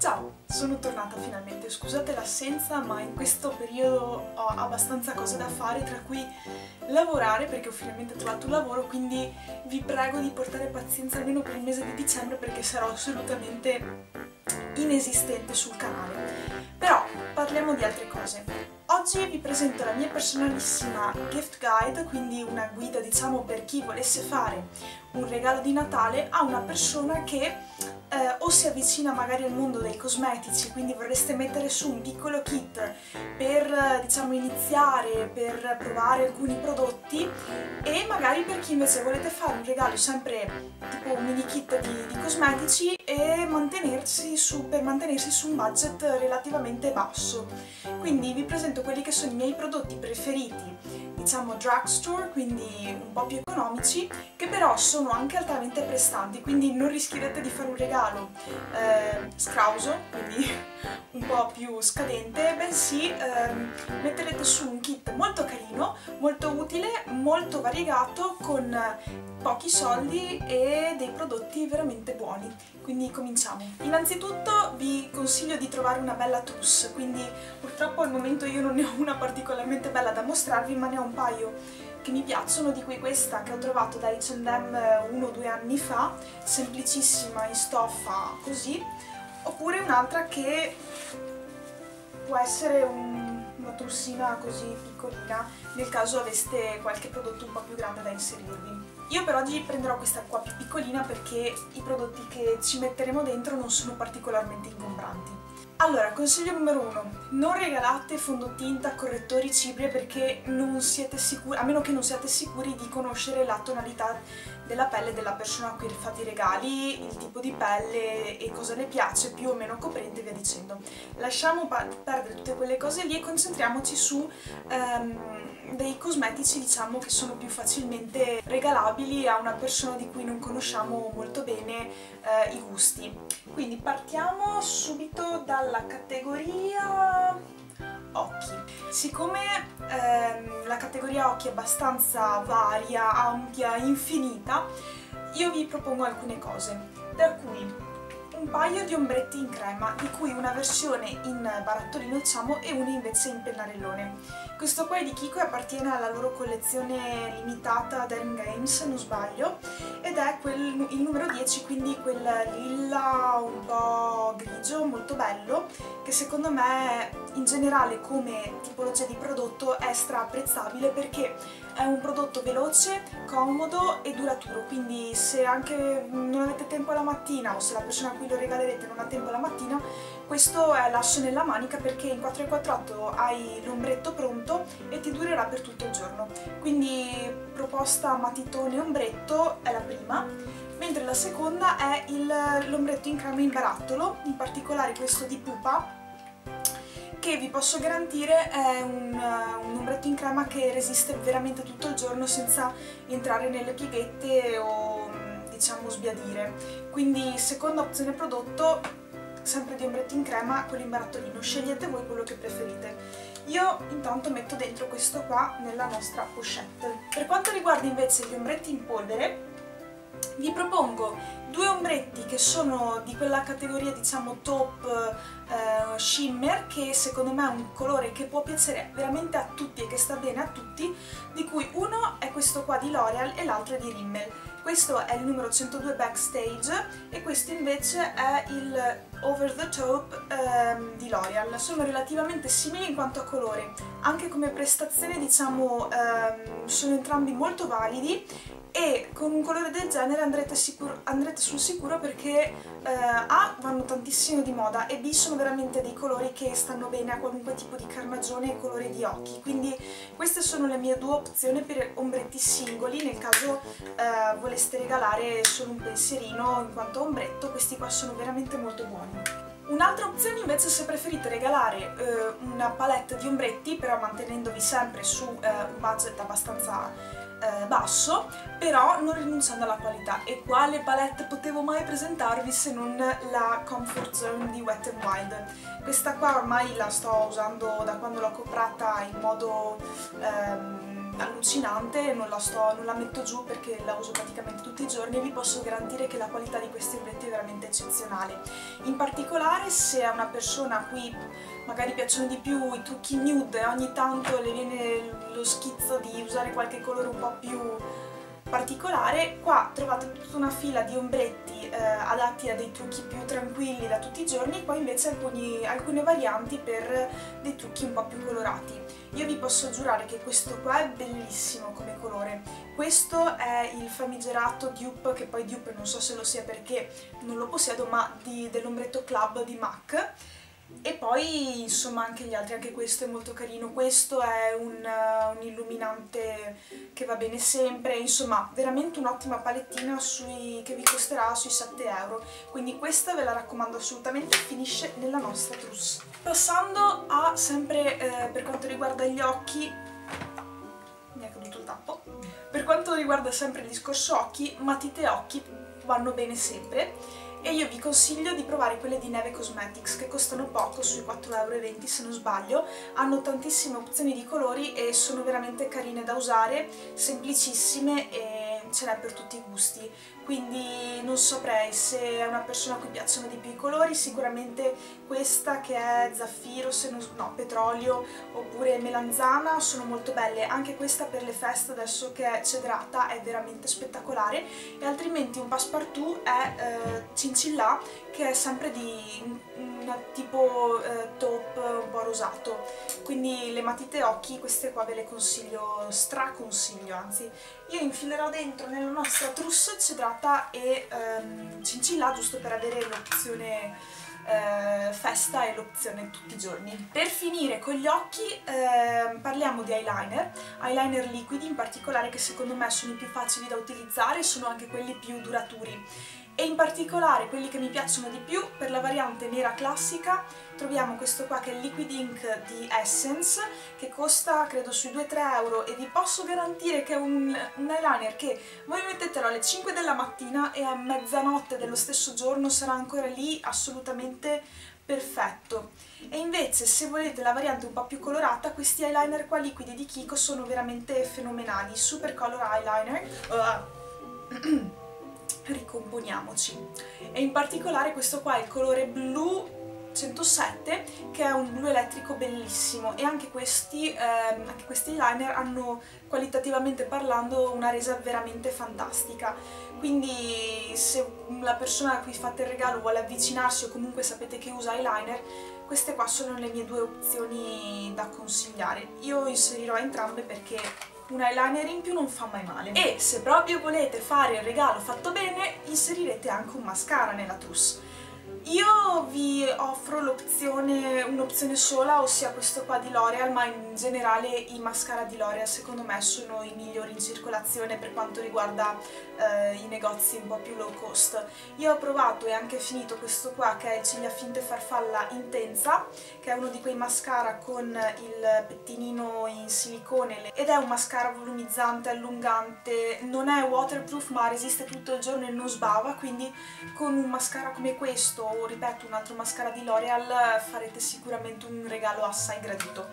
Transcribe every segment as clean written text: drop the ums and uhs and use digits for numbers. Ciao, sono tornata finalmente, scusate l'assenza ma in questo periodo ho abbastanza cose da fare, tra cui lavorare perché ho finalmente trovato un lavoro, quindi vi prego di portare pazienza almeno per il mese di dicembre perché sarò assolutamente inesistente sul canale. Però parliamo di altre cose. Oggi vi presento la mia personalissima gift guide, quindi una guida diciamo per chi volesse fare un regalo di Natale a una persona che o si avvicina magari al mondo dei cosmetici, quindi vorreste mettere su un piccolo kit per diciamo iniziare, per provare alcuni prodotti, e magari per chi invece volete fare un regalo sempre tipo un mini kit di cosmetici e mantenersi su un budget relativamente basso. Quindi vi presento quelli che sono i miei prodotti preferiti, diciamo drugstore, quindi un po' più economici, che però sono anche altamente prestanti, quindi non rischierete di fare un regalo scrauso, quindi un po' più scadente, bensì metterete su un kit molto carino, molto utile, molto variegato, con pochi soldi e dei prodotti veramente buoni. Quindi cominciamo. Innanzitutto vi consiglio di trovare una bella trousse, quindi purtroppo al momento io non ne ho una particolarmente bella da mostrarvi, ma ne ho un paio che mi piacciono, di cui questa che ho trovato da H&M 1 o 2 anni fa, semplicissima in stoffa così, oppure un'altra che può essere una trussina così piccolina nel caso aveste qualche prodotto un po' più grande da inserirvi. Io per oggi prenderò questa qua più piccolina perché i prodotti che ci metteremo dentro non sono particolarmente ingombranti. Allora, consiglio numero 1, non regalate fondotinta, correttori, cipria perché non siete sicuri, a meno che non siate sicuri di conoscere la tonalità della pelle della persona a cui fate i regali, il tipo di pelle e cosa le piace, più o meno coprente e via dicendo. Lasciamo perdere tutte quelle cose lì e concentriamoci su dei cosmetici diciamo che sono più facilmente regalabili a una persona di cui non conosciamo molto bene i gusti. Quindi partiamo subito dalla categoria occhi. Siccome la categoria occhi è abbastanza varia, ampia, infinita, io vi propongo alcune cose, tra cui un paio di ombretti in crema, di cui una versione in barattolino diciamo e una invece in pennarellone. Questo qua è di Kiko e appartiene alla loro collezione limitata Darling Games se non sbaglio, ed è il numero 10, quindi quel lilla un po' grigio molto bello che secondo me in generale come tipologia di prodotto è stra apprezzabile perché è un prodotto veloce, comodo e duraturo, quindi se anche non avete tempo la mattina o se la persona a cui lo regalerete non ha tempo la mattina, questo è l'asso nella manica perché in 448 hai l'ombretto pronto e ti durerà per tutto il giorno. Quindi proposta matitone ombretto è la prima, mentre la seconda è l'ombretto in crema in barattolo, in particolare questo di Pupa, che vi posso garantire è un ombretto in crema che resiste veramente tutto il giorno senza entrare nelle pieghette o diciamo sbiadire. Quindi seconda opzione prodotto, sempre di ombretto in crema con l'imbaratolino, scegliete voi quello che preferite. Io intanto metto dentro questo qua nella nostra pochette. Per quanto riguarda invece gli ombretti in polvere, vi propongo due ombretti che sono di quella categoria diciamo top shimmer, che secondo me è un colore che può piacere veramente a tutti e che sta bene a tutti, di cui uno è questo qua di L'Oreal e l'altro è di Rimmel. Questo è il numero 102 Backstage e questo invece è il Over the Top di L'Oreal. Sono relativamente simili in quanto a colore, anche come prestazione diciamo sono entrambi molto validi, e con un colore del genere andrete sul sicuro perché A, vanno tantissimo di moda, e B, sono veramente dei colori che stanno bene a qualunque tipo di carnagione e colore di occhi. Quindi queste sono le mie due opzioni per ombretti singoli nel caso voleste regalare solo un pensierino in quanto ombretto. Questi qua sono veramente molto buoni. Un'altra opzione invece, se preferite regalare una palette di ombretti, però mantenendovi sempre su un budget abbastanza basso, però non rinunciando alla qualità. E quale palette potevo mai presentarvi se non la Comfort Zone di Wet n Wild? Questa qua ormai la sto usando da quando l'ho comprata in modo allucinante, non la metto giù perché la uso praticamente tutti i giorni e vi posso garantire che la qualità di questi ombretti è veramente eccezionale. In particolare se a una persona a cui magari piacciono di più i trucchi nude, ogni tanto le viene lo schizzo di usare qualche colore un po' più particolare, qua trovate tutta una fila di ombretti adatti a dei trucchi più tranquilli da tutti i giorni e poi invece alcune varianti per dei trucchi un po' più colorati. Io vi posso giurare che questo qua è bellissimo come colore, questo è il famigerato dupe, che poi dupe non so se lo sia perché non lo possiedo, ma dell'ombretto club di MAC. E poi insomma anche gli altri, anche questo è molto carino, questo è un illuminante che va bene sempre, insomma veramente un'ottima palettina che vi costerà sui 7 euro, quindi questa ve la raccomando assolutamente, finisce nella nostra trousse. Passando a sempre per quanto riguarda gli occhi, mi è caduto il tappo, per quanto riguarda sempre il discorso occhi, matite e occhi vanno bene sempre. E io vi consiglio di provare quelle di Neve Cosmetics che costano poco, sui 4,20 € se non sbaglio, hanno tantissime opzioni di colori e sono veramente carine da usare, semplicissime e ce n'è per tutti i gusti, quindi non saprei se a una persona a cui piacciono di più i colori, sicuramente questa che è zaffiro, petrolio oppure melanzana sono molto belle, anche questa per le feste adesso che è cedrata è veramente spettacolare, e altrimenti un passepartout è cincillà, che è sempre di un tipo top un po' rosato, quindi le matite e occhi queste qua ve le consiglio, straconsiglio anzi. Io infilerò dentro nella nostra trousse cedrata e cincillà giusto per avere l'opzione festa e l'opzione tutti i giorni. Per finire con gli occhi parliamo di eyeliner liquidi in particolare, che secondo me sono i più facili da utilizzare, sono anche quelli più duraturi e in particolare quelli che mi piacciono di più per la variante nera classica troviamo questo qua che è il Liquid Ink di Essence che costa credo sui 2-3 euro e vi posso garantire che è un eyeliner che voi mettetelo alle 5 della mattina e a mezzanotte dello stesso giorno sarà ancora lì assolutamente perfetto. E invece se volete la variante un po' più colorata, questi eyeliner qua liquidi di Kiko sono veramente fenomenali, super color eyeliner. Ricomponiamoci. E in particolare questo qua è il colore blu 107 che è un blu elettrico bellissimo e anche questi eyeliner hanno qualitativamente parlando una resa veramente fantastica, quindi se la persona a cui fate il regalo vuole avvicinarsi o comunque sapete che usa eyeliner, queste qua sono le mie due opzioni da consigliare. Io inserirò entrambe perché un eyeliner in più non fa mai male, e se proprio volete fare il regalo fatto bene inserirete anche un mascara nella trousse. Io vi offro un'opzione sola, ossia questo qua di L'Oreal, ma in generale i mascara di L'Oreal secondo me sono i migliori in circolazione per quanto riguarda i negozi un po' più low cost. Io ho provato e anche finito questo qua che è il Ciglia Finte Farfalla Intensa, che è uno di quei mascara con il pettinino in silicone ed è un mascara volumizzante, allungante, non è waterproof ma resiste tutto il giorno e non sbava, quindi con un mascara come questo o ripeto un altro mascara di L'Oreal farete sicuramente un regalo assai gradito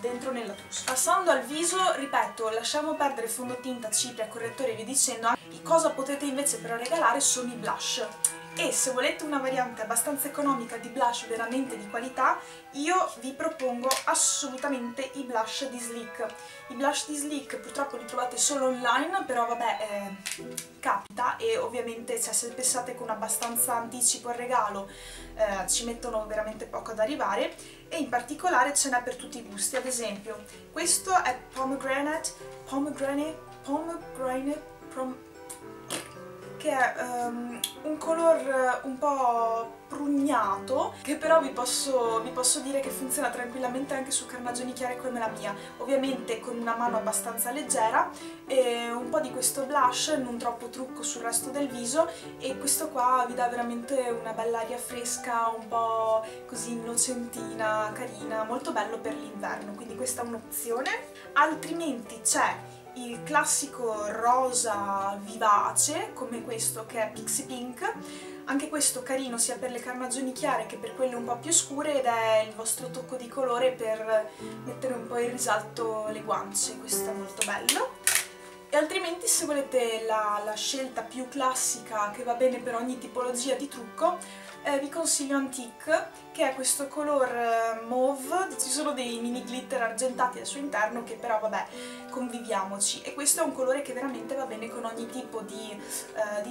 dentro nella trousse. Passando al viso, ripeto, lasciamo perdere fondotinta, cipria, correttore e via dicendo. Cosa potete invece però regalare sono i blush, e se volete una variante abbastanza economica di blush veramente di qualità io vi propongo assolutamente i blush di Sleek. I blush di Sleek purtroppo li trovate solo online, però vabbè capita, e ovviamente cioè, se pensate con abbastanza anticipo al regalo ci mettono veramente poco ad arrivare, e in particolare ce n'è per tutti i gusti. Ad esempio questo è pomegranate, che è un color un po' prugnato che però vi posso dire che funziona tranquillamente anche su carnagioni chiare come la mia, ovviamente con una mano abbastanza leggera, e un po' di questo blush, non troppo trucco sul resto del viso, e questo qua vi dà veramente una bella aria fresca, un po' così innocentina, carina, molto bello per l'inverno, quindi questa è un'opzione. Altrimenti c'è il classico rosa vivace come questo che è Pixie Pink, Anche questo carino sia per le carnagioni chiare che per quelle un po' più scure, ed è il vostro tocco di colore per mettere un po' in risalto le guance, questo è molto bello. E altrimenti, se volete la scelta più classica che va bene per ogni tipologia di trucco, vi consiglio Antique, che è questo color mauve, ci sono dei mini glitter argentati al suo interno che però vabbè, conviviamoci, e questo è un colore che veramente va bene con ogni tipo di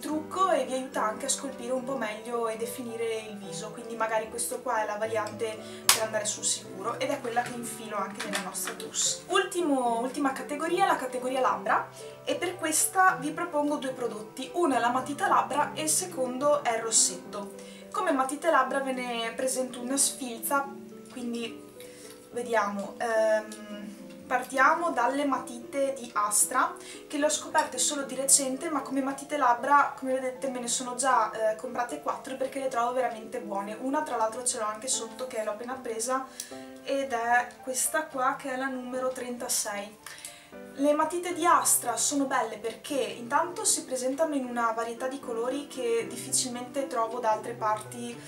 trucco e vi aiuta anche a scolpire un po' meglio e definire il viso, quindi magari questo qua è la variante per andare sul sicuro ed è quella che infilo anche nella nostra trousse. Ultima categoria, la categoria labbra, e per questa vi propongo due prodotti, uno è la matita labbra e il secondo è il rossetto. Come matite labbra ve ne presento una sfilza, quindi vediamo, partiamo dalle matite di Astra, che le ho scoperte solo di recente, ma come matite labbra, come vedete, me ne sono già comprate 4 perché le trovo veramente buone. Una tra l'altro ce l'ho anche sotto, che l'ho appena presa, ed è questa qua, che è la numero 36. Le matite di Astra sono belle perché intanto si presentano in una varietà di colori che difficilmente trovo da altre parti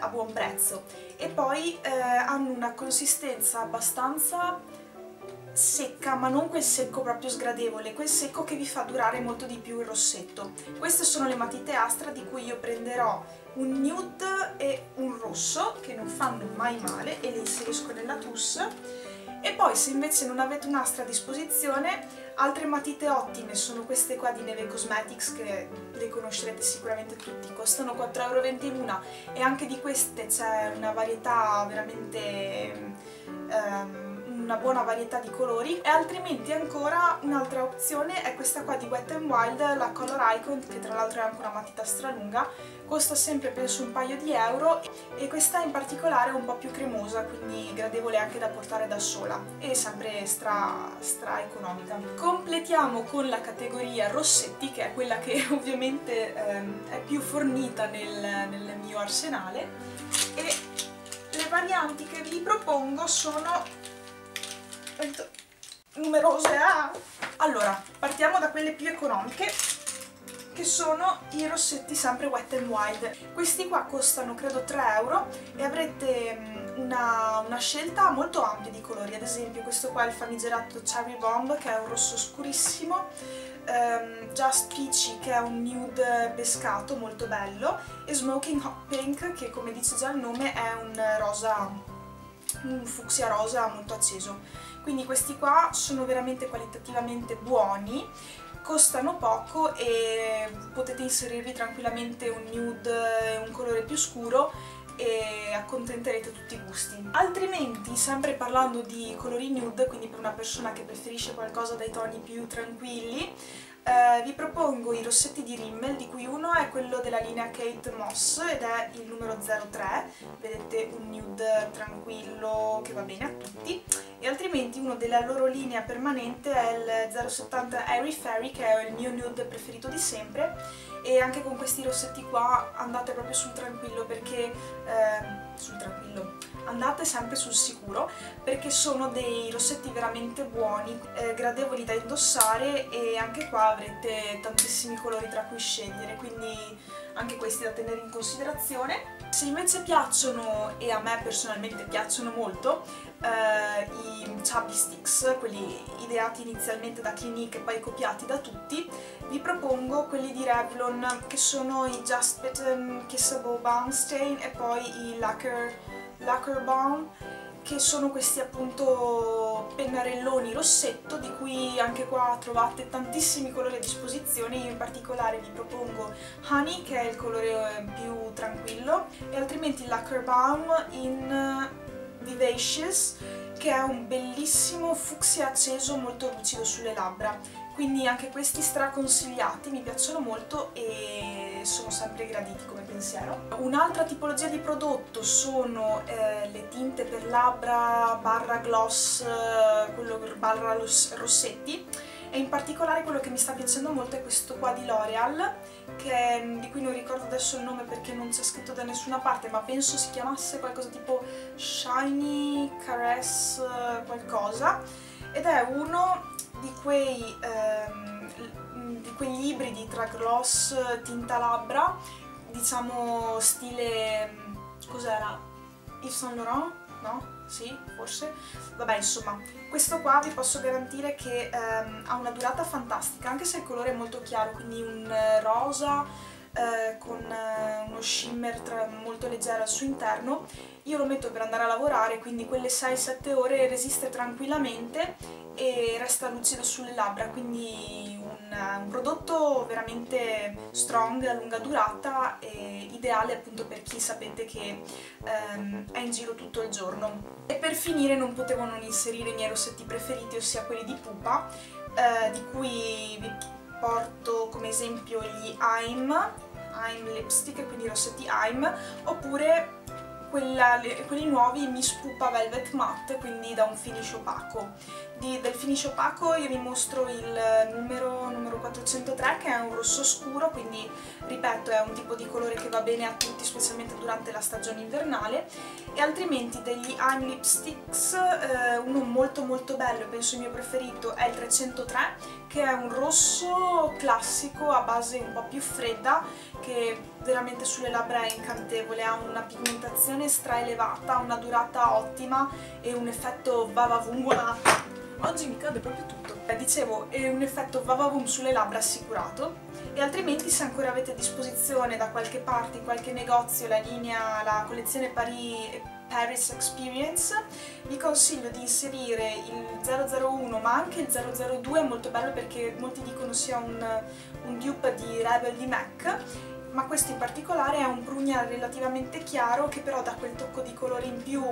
a buon prezzo, e poi hanno una consistenza abbastanza secca, ma non quel secco proprio sgradevole, quel secco che vi fa durare molto di più il rossetto. Queste sono le matite Astra, di cui io prenderò un nude e un rosso, che non fanno mai male, e le inserisco nella trousse. E poi, se invece non avete un'Astra a disposizione, altre matite ottime sono queste qua di Neve Cosmetics, che le conoscerete sicuramente tutti, costano 4,20€ una, e anche di queste c'è una varietà veramente, una buona varietà di colori. E altrimenti ancora un'altra opzione è questa qua di Wet n Wild, la Color Icon, che tra l'altro è anche una matita stralunga, costa sempre penso un paio di euro, e questa in particolare è un po' più cremosa, quindi gradevole anche da portare da sola, e sempre stra economica. Completiamo con la categoria rossetti, che è quella che ovviamente è più fornita nel mio arsenale, e le varianti che vi propongo sono numerose. Allora, partiamo da quelle più economiche, che sono i rossetti sempre Wet n Wild. Questi qua costano credo 3€ e avrete una scelta molto ampia di colori. Ad esempio questo qua è il famigerato Cherry Bomb, che è un rosso scurissimo, Just Peachy, che è un nude pescato molto bello, e Smoking Hot Pink, che come dice già il nome è un fucsia rosa molto acceso. Quindi questi qua sono veramente qualitativamente buoni, costano poco e potete inserirvi tranquillamente un nude, un colore più scuro, e accontenterete tutti i gusti. Altrimenti, sempre parlando di colori nude, quindi per una persona che preferisce qualcosa dai toni più tranquilli, vi propongo i rossetti di Rimmel, di cui uno è quello della linea Kate Moss ed è il numero 03, vedete, un nude tranquillo che va bene a tutti, e altrimenti uno della loro linea permanente è il 070 Airy Fairy, che è il mio nude preferito di sempre, e anche con questi rossetti qua andate proprio sul tranquillo, perché andate sempre sul sicuro, perché sono dei rossetti veramente buoni, gradevoli da indossare, e anche qua avrete tantissimi colori tra cui scegliere, quindi anche questi da tenere in considerazione. Se invece piacciono, e a me personalmente piacciono molto, i chubby sticks, quelli ideati inizialmente da Clinique e poi copiati da tutti, vi propongo quelli di Revlon, che sono i Just Pattern Kissable Bounce Stain e poi i Lacquer Balm, che sono questi appunto pennarelloni rossetto, di cui anche qua trovate tantissimi colori a disposizione. Io in particolare vi propongo Honey, che è il colore più tranquillo, e altrimenti Lacquer Balm in Vivacious, che è un bellissimo fucsia acceso molto lucido sulle labbra, quindi anche questi straconsigliati, mi piacciono molto e sono sempre graditi come pensiero. Un'altra tipologia di prodotto sono le tinte per labbra barra gloss, quello barra rossetti, e in particolare quello che mi sta piacendo molto è questo qua di L'Oreal, di cui non ricordo adesso il nome perché non c'è scritto da nessuna parte, ma penso si chiamasse qualcosa tipo Shiny Caress qualcosa, ed è uno di quegli ibridi tra gloss, tinta labbra, diciamo stile, cos'era? Yves Saint Laurent? No? Sì, forse? Vabbè, insomma, questo qua vi posso garantire che ha una durata fantastica, anche se il colore è molto chiaro, quindi un rosa con uno shimmer molto leggero al suo interno. Io lo metto per andare a lavorare, quindi quelle 6-7 ore resiste tranquillamente e resta lucido sulle labbra, quindi un prodotto veramente strong, a lunga durata e ideale appunto per chi sapete che è in giro tutto il giorno. E per finire non potevo non inserire i miei rossetti preferiti, ossia quelli di Pupa, di cui vi porto come esempio gli I'm Lipstick, quindi i rossetti I'm, oppure quelli nuovi Miss Pupa Velvet Matte, quindi da un finish opaco. Del finish opaco io vi mostro il numero 403, che è un rosso scuro, quindi ripeto è un tipo di colore che va bene a tutti, specialmente durante la stagione invernale. E altrimenti degli I'm Lipsticks, uno molto molto bello, penso il mio preferito, è il 303, che è un rosso classico a base un po' più fredda, che veramente sulle labbra è incantevole, ha una pigmentazione straelevata, una durata ottima e un effetto va-va-vum. Oggi mi cade proprio tutto. Dicevo, è un effetto va-va-vum sulle labbra assicurato. E altrimenti, se ancora avete a disposizione da qualche parte, in qualche negozio, la collezione Paris Experience, vi consiglio di inserire il 001 ma anche il 002, è molto bello perché molti dicono sia un dupe di Rimmel di MAC, ma questo in particolare è un prugna relativamente chiaro che però dà quel tocco di colore in più,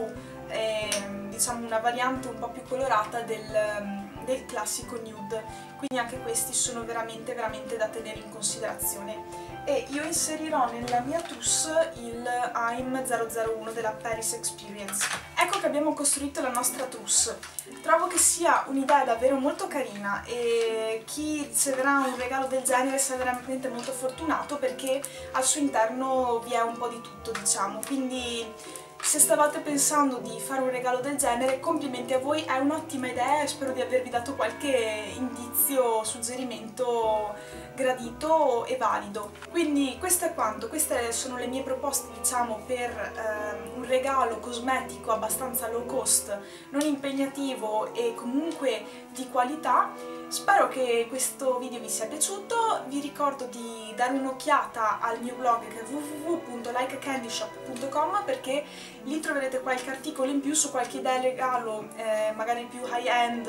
diciamo una variante un po' più colorata del classico nude, quindi anche questi sono veramente veramente da tenere in considerazione. E io inserirò nella mia trousse il I'm 001 della Paris Experience. Ecco che abbiamo costruito la nostra trousse. Trovo che sia un'idea davvero molto carina e chi riceverà un regalo del genere sarà veramente molto fortunato, perché al suo interno vi è un po' di tutto, diciamo. Quindi, se stavate pensando di fare un regalo del genere, complimenti a voi, è un'ottima idea e spero di avervi dato qualche indizio, suggerimento gradito e valido. Quindi questo è quanto, queste sono le mie proposte, diciamo, per un regalo cosmetico abbastanza low cost, non impegnativo e comunque di qualità. Spero che questo video vi sia piaciuto, vi ricordo di dare un'occhiata al mio blog che è www.likeacandyshop.com, perché lì troverete qualche articolo in più su qualche idea regalo, magari più high end,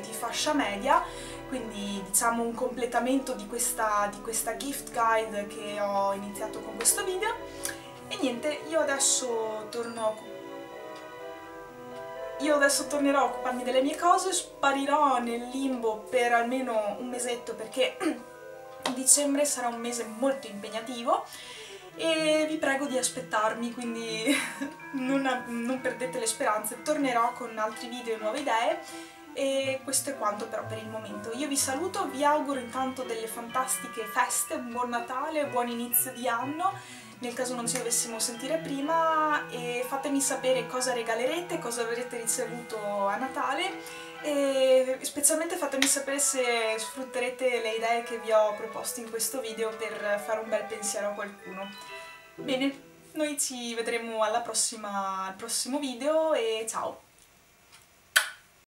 di fascia media, quindi diciamo un completamento di questa gift guide che ho iniziato con questo video. E niente, io adesso tornerò a occuparmi delle mie cose, sparirò nel limbo per almeno un mesetto, perché dicembre sarà un mese molto impegnativo e vi prego di aspettarmi, quindi non perdete le speranze, tornerò con altri video e nuove idee. E questo è quanto però per il momento, io vi saluto, vi auguro intanto delle fantastiche feste, buon Natale, buon inizio di anno nel caso non ci dovessimo sentire prima, e fatemi sapere cosa regalerete, cosa avrete ricevuto a Natale, e specialmente fatemi sapere se sfrutterete le idee che vi ho proposto in questo video per fare un bel pensiero a qualcuno. Bene, noi ci vedremo al prossimo video e ciao!